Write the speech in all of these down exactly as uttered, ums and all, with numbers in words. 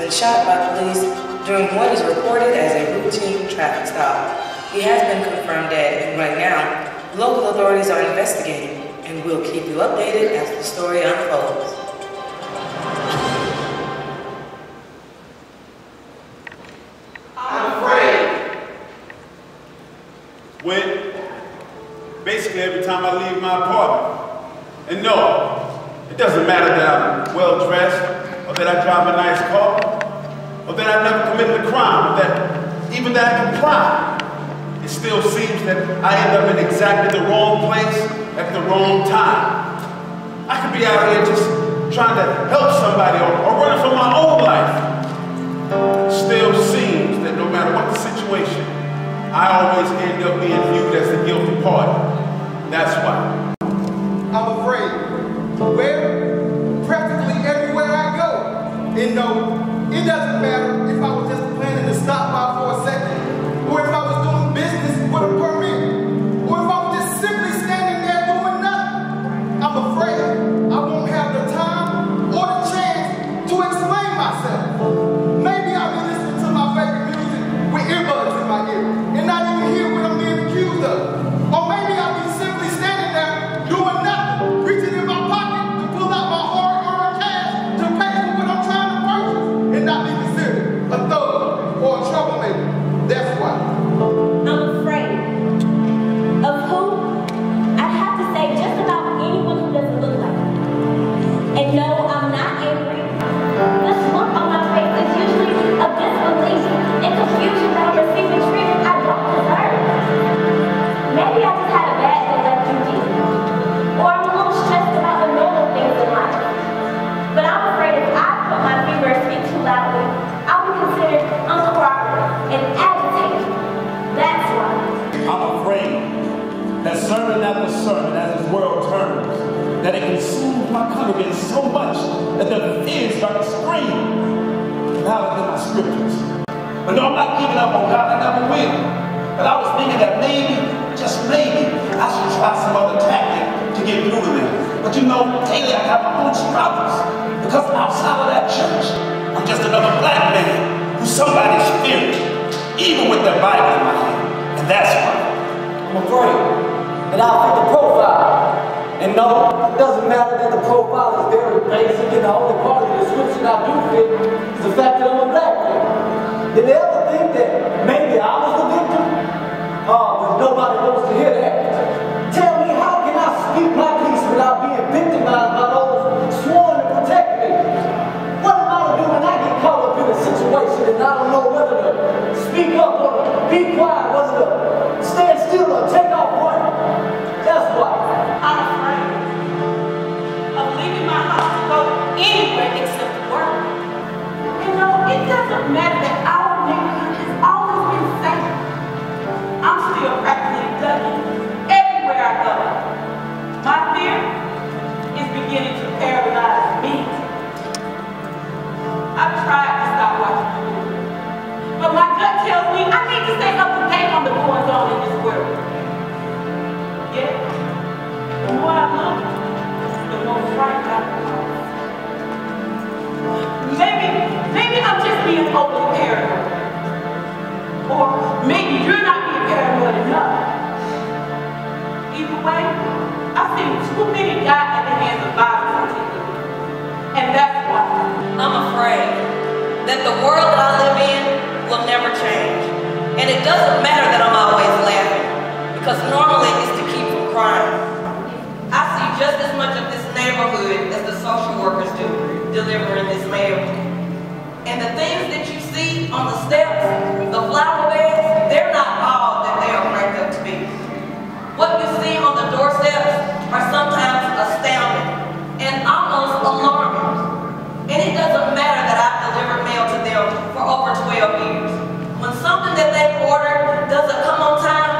been shot by police during what is reported as a routine traffic stop. He has been confirmed dead, and right now, local authorities are investigating, and we'll keep you updated as the story unfolds. I'm afraid. When basically every time I leave my apartment, and no, it doesn't matter that I'm well dressed, or that I drive a nice car, or that I never committed a crime, or that even that I comply, it still seems that I end up in exactly the wrong place at the wrong time. I could be out here just trying to help somebody or, or running for my own life. Still seems that no matter what the situation, I always end up being viewed as the guilty party. That's why. I'm afraid. Where? Practically everywhere I go. And no, it doesn't matter if I was just planning to stop by for a second, or if I was doing business with a permit, or if I was just simply standing there doing nothing. I'm afraid I won't have the time or the chance to explain myself. Maybe I've been listening to my favorite music with earbuds in my ear and not even hear what I'm being accused of. Or maybe I've been simply standing there doing nothing, reaching in my pocket to pull out my hard-earned cash to pay for what I'm trying to purchase and not be considered a thug or a troublemaker. That's why. I'm afraid. Of who? I'd have to say just about anyone who doesn't look like me. And no, I'm not angry. This look on my face is usually a disbelief and confusion that I'm receiving treatment I don't deserve. Maybe I just had a bad day that you did, or I'm a little stressed about the normal things in life. But I'm afraid if I put my finger and speak too loudly, I'll be considered uncooperative and agitated. That's why. I'm afraid that sermon after sermon, as this world turns, that it consumes my congregants so much that their ears start to scream louder than my scriptures. But no, I'm not giving up on God, I never will. But I was thinking that maybe, just maybe, I should try some other tactic to get through to them. But you know, daily I have my own struggles, because outside of that church, I'm just another black man who's somebody's spirit, even with their Bible in my hand. And that's why. I'm afraid that I'll fit the profile. And no, it doesn't matter that the profile is very basic and the only part of the description I do fit is the fact that I'm a black man. Did they ever think that maybe I was the victim? Oh, but nobody wants to hear that. Tell me, how can I speak my peace without being victimized by those sworn to protect me? What am I to do when I get caught up in a situation and I don't know whether to speak up or to be quiet, whether to stand still or take off running? That's why. I'm afraid of leaving my house to go anywhere except to work. You know, it doesn't matter that our neighborhood has always been safe. I'm still practically ducking everywhere I go. My fear is beginning to paralyze me. I've tried to stop watching the news, but my gut tells me I need to stay up to date on the goings on in this world. Yeah, the more I look, the more frightened I become. Maybe, maybe I'm just being overly paranoid. Or maybe you're not being paranoid enough. Either way, I've seen too many die at the hands of violence. And that's why. I'm afraid that the world that I live in will never change. And it doesn't matter that I'm always laughing, because normally it's to keep from crying. I see just as much of this neighborhood as the social workers do delivering this mail. And the things that you see on the steps, the flower beds, they're not all that they are cracked up to be. What you see on the doorsteps are sometimes astounding and almost alarming. And it doesn't matter that I've delivered mail to them for over twelve years. When something that they've ordered doesn't come on time,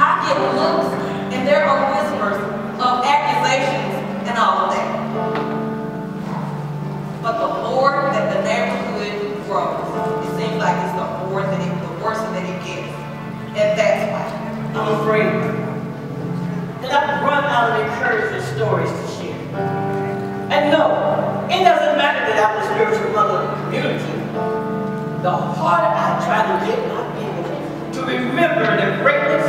I get looks, and there are whispers of accusations and all of that. But the more that the neighborhood grows, it seems like it's the more that it, the worse that it gets. And that's why I'm afraid that I've run out of encouraging stories to share. And no, it doesn't matter that I'm the spiritual mother of the community. the harder I try to get my people to remember the greatness,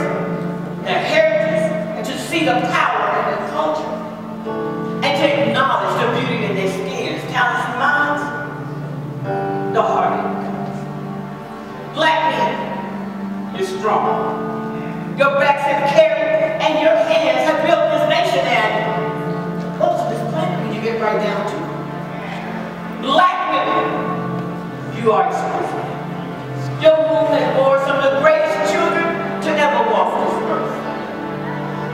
the heritage, and to see the power in their culture, and to acknowledge the beauty in their skins, talents, and minds, the harder it comes. Black men is strong. Your backs have carried, and your hands have built this nation, and most of this planet when you get right down to it. Black women, you are exclusive. Your movement bore some of the greatest children to ever walk this earth.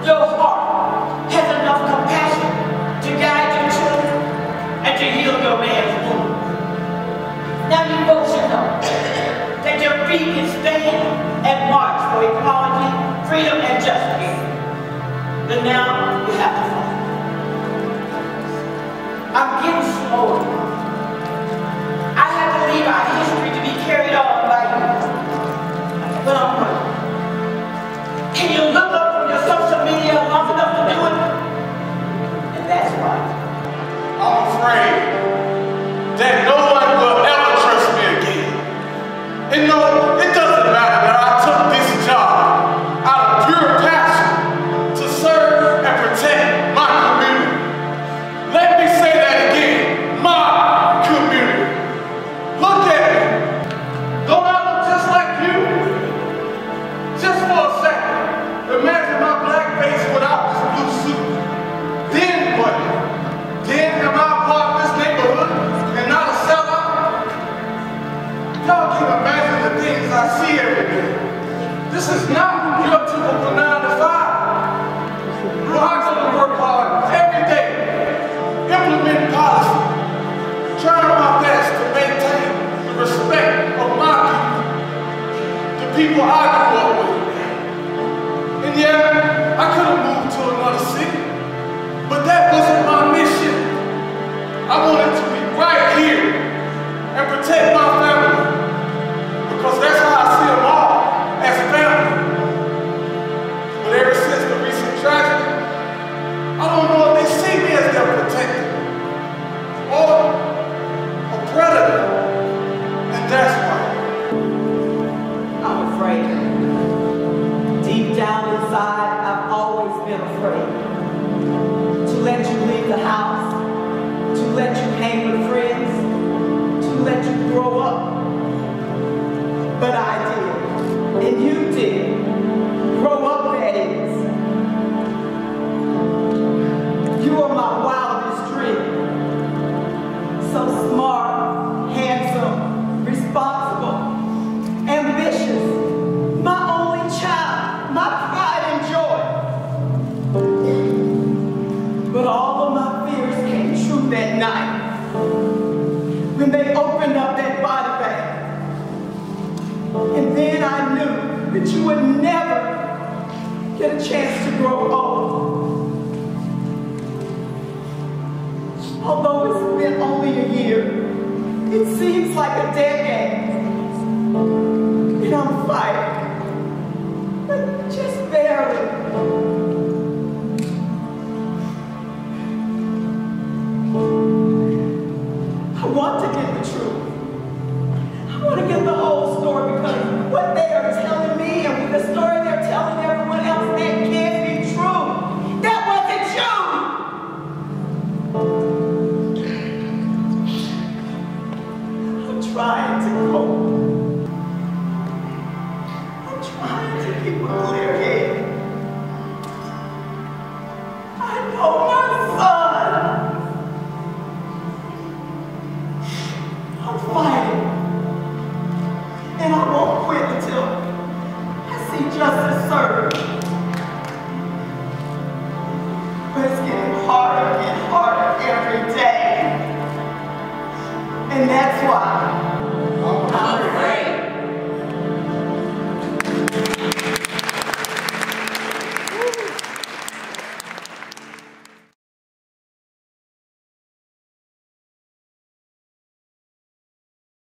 Your heart has enough compassion to guide your children and to heal your man's wounds. Now you both should know that your feet can stand and march for equality, freedom, and justice. But now you have to fight. I'm getting slower. Leave our history to be carried on by you. But I'm right. Can you look up from your social media long enough to do it? And that's why. I'm afraid that no one will ever trust me again. And no, it doesn't matter that I took this job out of pure passion to serve and protect my community. Let me say that again. My community. Look at me. Don't I look just like you? Just for a second, imagine my black face without this blue suit. Then what? Then am I a part of this neighborhood and not a sellout? Y'all can imagine the things I see every day. This is not your typical nine to five. Blacks gonna work hard every day, implement policy, trying my best to maintain respect of my people, the people I grew up with. And yeah, I could have moved to another city, but that wasn't my mission. I wanted to be right here and protect my family, because that's how I see them all, as family. But ever since the recent tragedy, I don't know if they see me as their protector or a predator. That's why. I'm afraid. Deep down inside, I've always been afraid to let you leave the house, to let you hang with friends, to let you grow up. But I did, and you did. Grow up, that is. You are my wildest dream. So smart, handsome, responsible, ambitious, my only child, my pride and joy. But all of my fears came true that night when they opened up that body bag. And then I knew that you would never get a chance to grow old. Although it's been only a year, it seems like a decade, and I'm fighting, but just barely. I want to get the truth. I want to get the whole story, because what they are telling me and the story they're telling everyone else, that can't be true. That wasn't you! Trying to cope.